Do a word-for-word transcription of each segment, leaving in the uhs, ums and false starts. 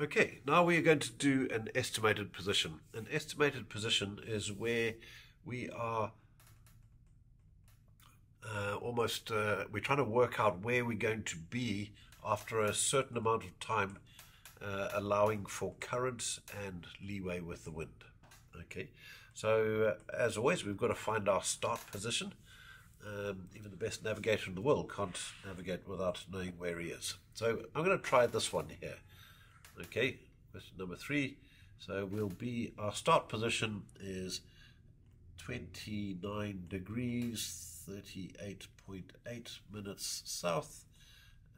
Okay, now we are going to do an estimated position. An estimated position is where we are uh, almost, uh, we're trying to work out where we're going to be after a certain amount of time, uh, allowing for currents and leeway with the wind. Okay, so uh, as always, we've got to find our start position. Um, even the best navigator in the world can't navigate without knowing where he is. So I'm going to try this one here. Okay, question number three. So we'll be, our start position is twenty-nine degrees, thirty-eight point eight minutes south,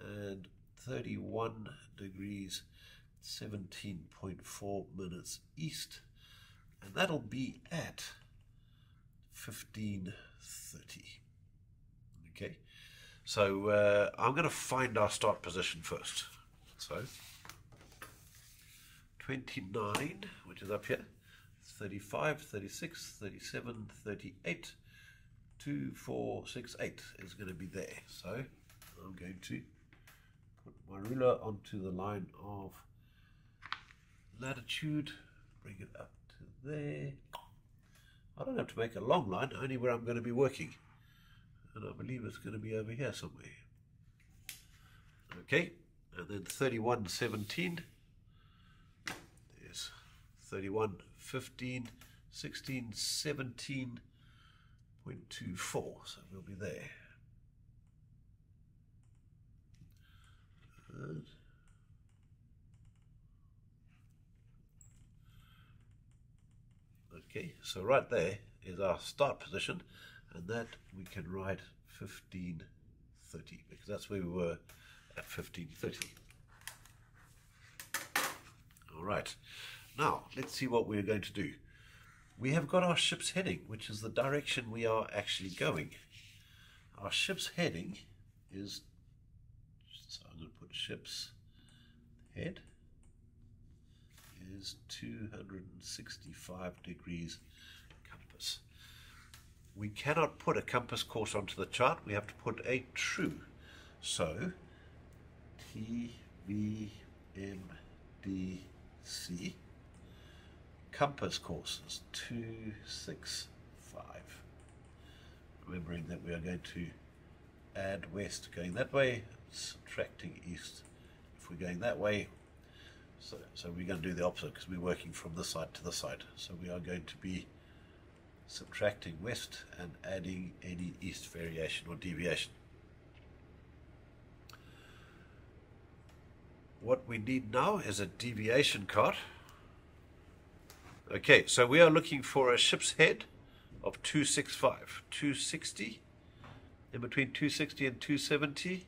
and thirty-one degrees, seventeen point four minutes east, and that'll be at fifteen thirty. Okay, so uh, I'm going to find our start position first. So twenty-nine, which is up here, thirty-five, thirty-six, thirty-seven, thirty-eight, two, four, six, eight is going to be there. So I'm going to put my ruler onto the line of latitude, bring it up to there. I don't have to make a long line, only where I'm going to be working. And I believe it's going to be over here somewhere. Okay, and then thirty-one seventeen. thirty-one fifteen, sixteen, seventeen point two four, so we'll be there. And okay, so right there is our start position, and that we can write fifteen thirty, because that's where we were at fifteen thirty. All right. Now, let's see what we're going to do. We have got our ship's heading, which is the direction we are actually going. Our ship's heading is, so I'm going to put ship's head, is two hundred sixty-five degrees compass. We cannot put a compass course onto the chart. We have to put a true. So, T V M D C. Compass course is two six five. Remembering that we are going to add west going that way, subtracting east if we're going that way. So, so we're going to do the opposite because we're working from this side to this side. So we are going to be subtracting west and adding any east variation or deviation. What we need now is a deviation card. Okay, so we are looking for a ship's head of two sixty-five, two sixty, in between two sixty and two seventy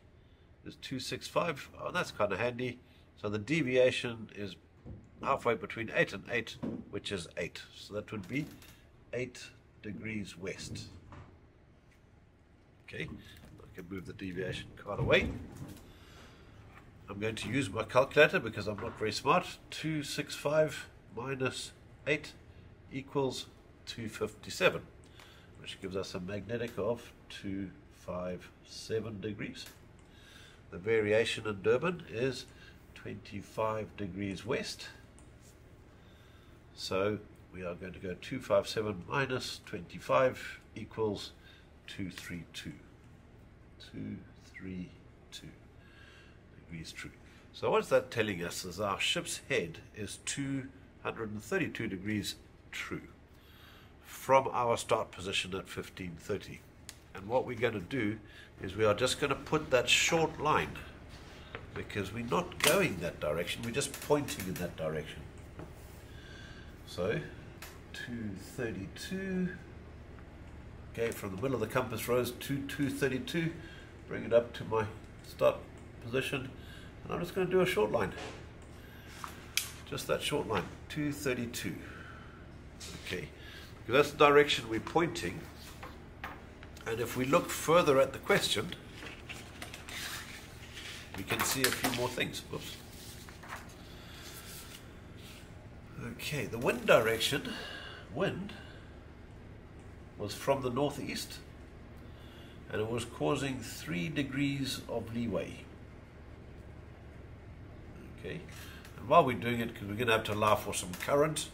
is two sixty-five, oh, that's kind of handy. So the deviation is halfway between eight and eight, which is eight, so that would be eight degrees west. Okay, I can move the deviation card away. I'm going to use my calculator because I'm not very smart. two sixty-five minus eight equals two fifty-seven, which gives us a magnetic of two hundred fifty-seven degrees. The variation in Durban is twenty-five degrees west, so we are going to go two fifty-seven minus twenty-five equals two thirty-two, two thirty-two degrees true. So what's that telling us is our ship's head is two hundred thirty-two degrees true from our start position at fifteen thirty, and what we're going to do is we are just going to put that short line because we're not going that direction, we're just pointing in that direction. So two thirty-two, okay, from the middle of the compass rose to two thirty-two, bring it up to my start position, and I'm just going to do a short line. Just that short line, two thirty-two. Okay, because that's the direction we're pointing. And if we look further at the question, we can see a few more things. Oops. Okay, the wind direction, wind, was from the northeast, and it was causing three degrees of leeway. Okay. And while we're doing it, because we're going to have to allow for some current.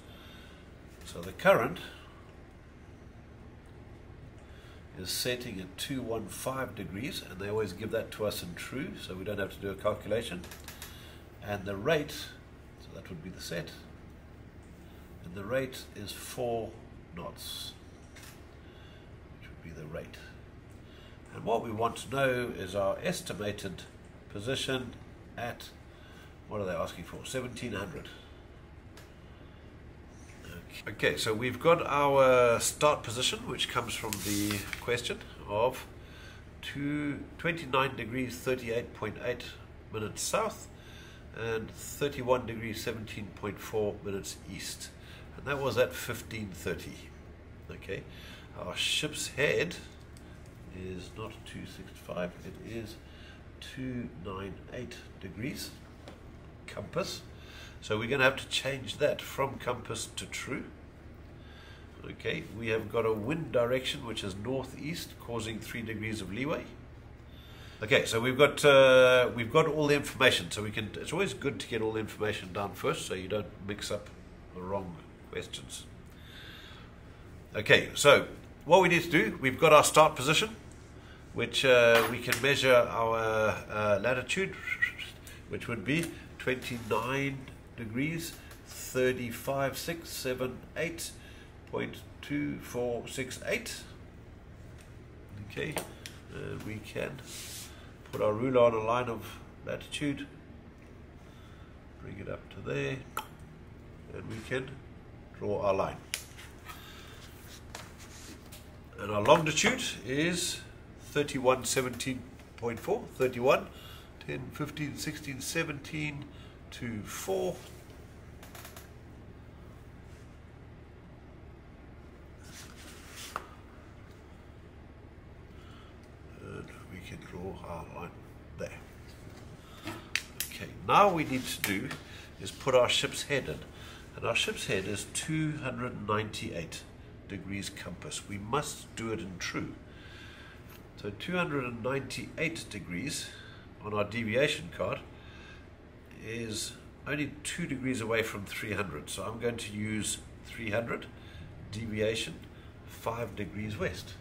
So the current is setting at two hundred fifteen degrees, and they always give that to us in true, so we don't have to do a calculation. And the rate, so that would be the set, and the rate is four knots, which would be the rate. And what we want to know is our estimated position at, what are they asking for, seventeen hundred. Okay, so we've got our start position, which comes from the question, of twenty-nine degrees thirty-eight point eight minutes south and thirty-one degrees seventeen point four minutes east, and that was at fifteen thirty. Okay, our ship's head is not two sixty-five, it is two ninety-eight degrees compass. So we're going to have to change that from compass to true. Okay, we have got a wind direction which is northeast, causing three degrees of leeway. Okay, so we've got uh, we've got all the information, so we can. It's always good to get all the information down first, so you don't mix up the wrong questions. Okay, so what we need to do, we've got our start position, which uh, we can measure our uh, latitude, which would be twenty-nine degrees thirty-five six seven eight point two four six eight. Okay, and we can put our ruler on a line of latitude, bring it up to there, and we can draw our line. And our longitude is thirty-one seventeen point four, thirty-one ten fifteen sixteen seventeen to four, and we can draw our line there. Okay, now we need to do is put our ship's head in, and our ship's head is two hundred ninety-eight degrees compass. We must do it in true. So two hundred ninety-eight degrees on our deviation card is only two degrees away from three hundred, so I'm going to use three hundred deviation five degrees west.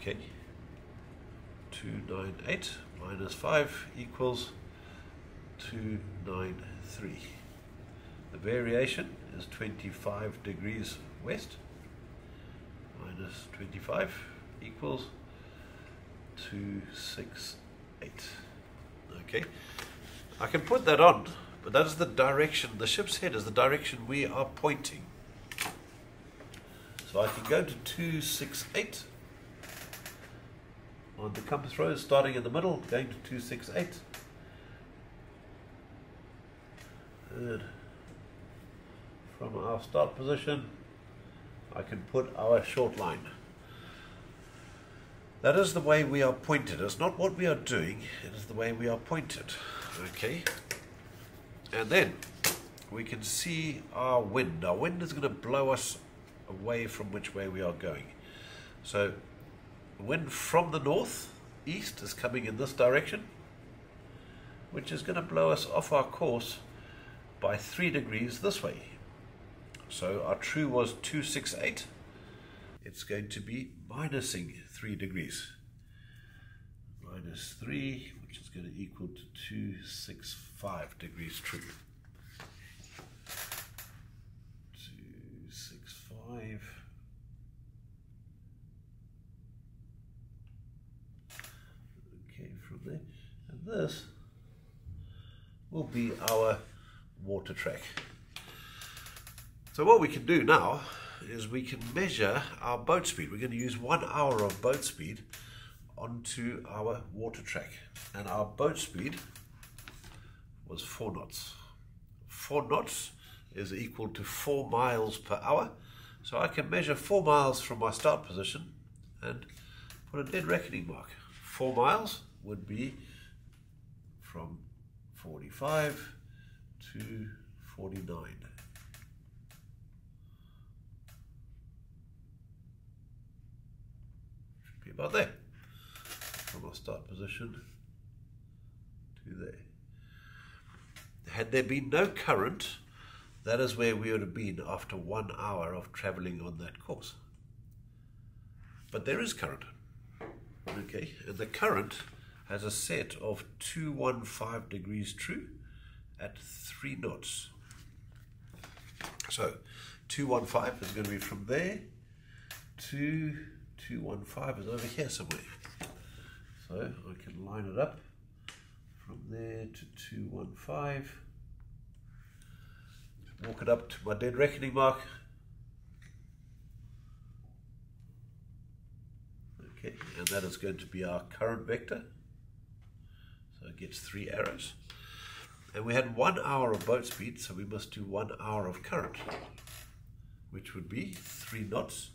Okay, two ninety-eight minus five equals two ninety-three. The variation is twenty-five degrees west minus twenty-five equals two sixty-eight. Okay, I can put that on, but that is the direction, the ship's head is the direction we are pointing. So I can go to two sixty-eight on the compass rose, starting in the middle, going to two sixty-eight, and from our start position I can put our short line. That is the way we are pointed. It's not what we are doing, it is the way we are pointed. Okay, and then we can see our wind. Our wind is going to blow us away from which way we are going. So wind from the north east is coming in this direction, which is going to blow us off our course by three degrees this way. So our true was two sixty-eight. It's going to be minusing three degrees. Minus three, which is going to equal to two sixty-five degrees true. two sixty-five. Okay, from there. And this will be our water track. So what we can do now is we can measure our boat speed. We're going to use one hour of boat speed onto our water track, and our boat speed was four knots. Four knots is equal to four miles per hour, so I can measure four miles from my start position and put a dead reckoning mark. Four miles would be from forty-five to forty-nine. About there, from our start position to there. Had there been no current, that is where we would have been after one hour of traveling on that course. But there is current. Okay, and the current has a set of two hundred fifteen degrees true at three knots. So two hundred fifteen is going to be from there to two hundred fifteen is over here somewhere. So I can line it up from there to two hundred fifteen. Walk it up to my dead reckoning mark. Okay, and that is going to be our current vector. So it gets three arrows. And we had one hour of boat speed, so we must do one hour of current, which would be three knots,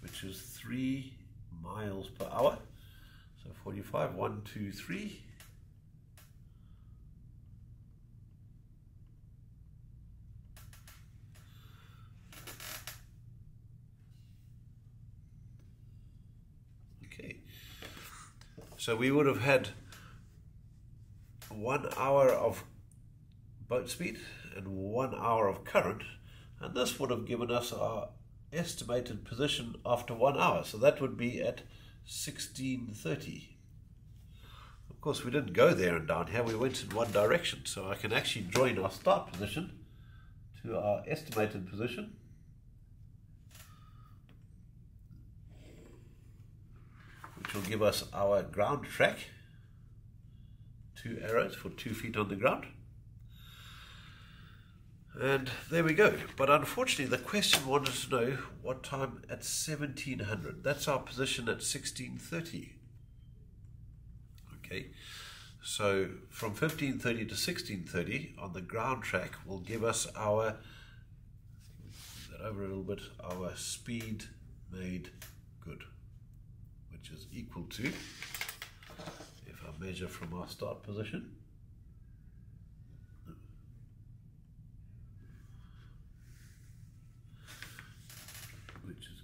which is three miles per hour. So forty-five, one, two, three. Okay. So we would have had one hour of boat speed and one hour of current, and this would have given us our estimated position after one hour. So that would be at sixteen thirty. Of course, we didn't go there and down here, we went in one direction, so I can actually join our start position to our estimated position. Which will give us our ground track, two arrows for two feet on the ground. And there we go. But unfortunately, the question wanted to know what time at seventeen hundred. That's our position at sixteen thirty. Okay, so from fifteen thirty to sixteen thirty on the ground track will give us our, move that over a little bit, our speed made good, which is equal to, if I measure from our start position,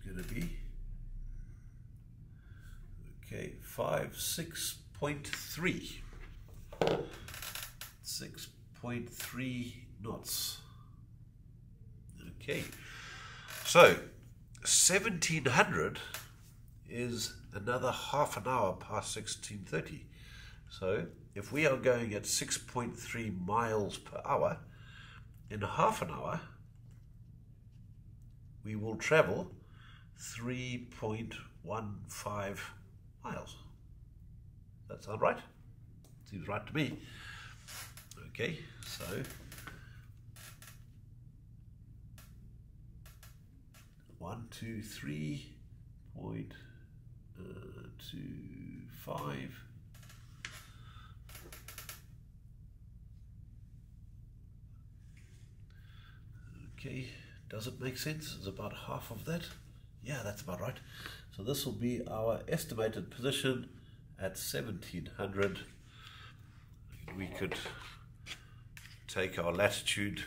going to be, okay, five six point three, six point three knots. Okay, so seventeen hundred is another half an hour past sixteen thirty. So if we are going at six point three miles per hour, in half an hour we will travel three point one five miles. That sound right? Seems right to me. Okay, so one, two, three point uh, two five. Okay, does it make sense? It's about half of that. Yeah, that's about right. So this will be our estimated position at seventeen hundred. We could take our latitude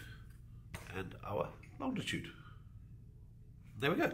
and our longitude. There we go.